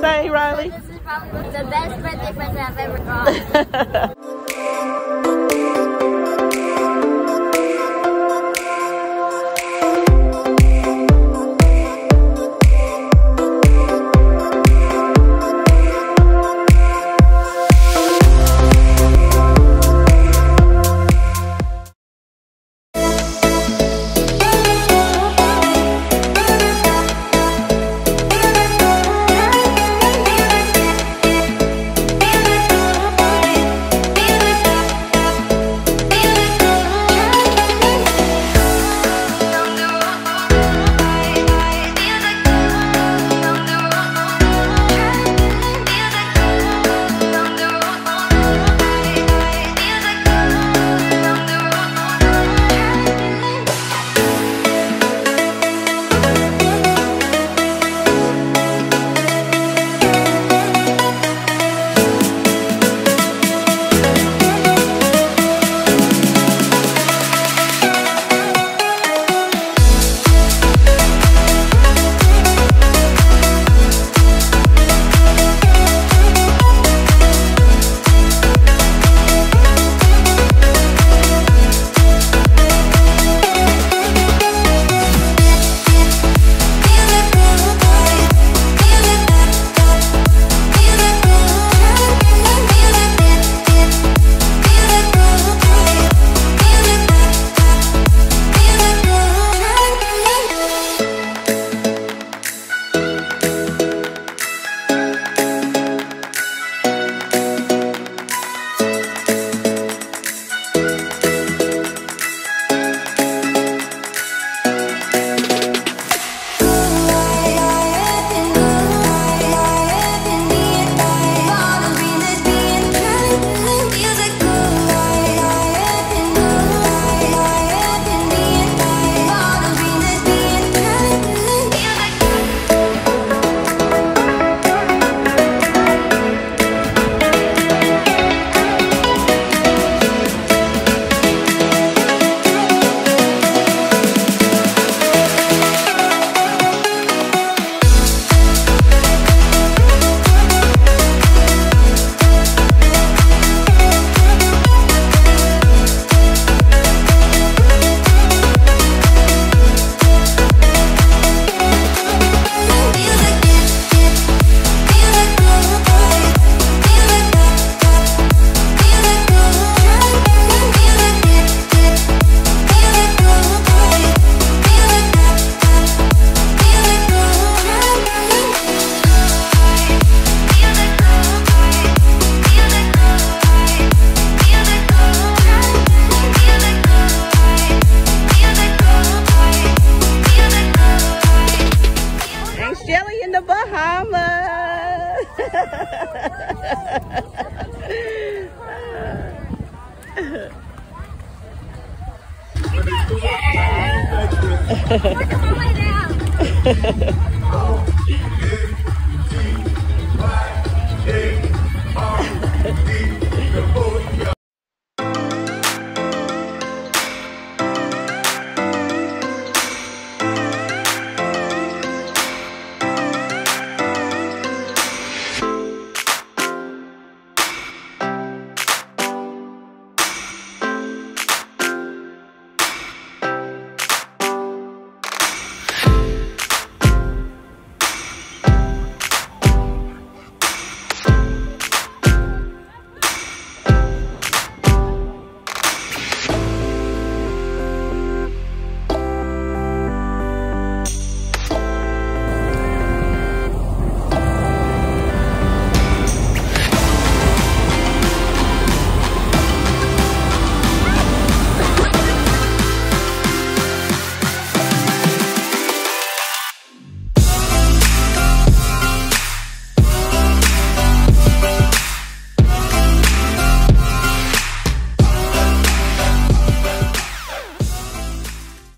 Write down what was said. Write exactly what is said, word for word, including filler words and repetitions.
to say, Riley? This is probably the best birthday present I've ever got. Work my way down.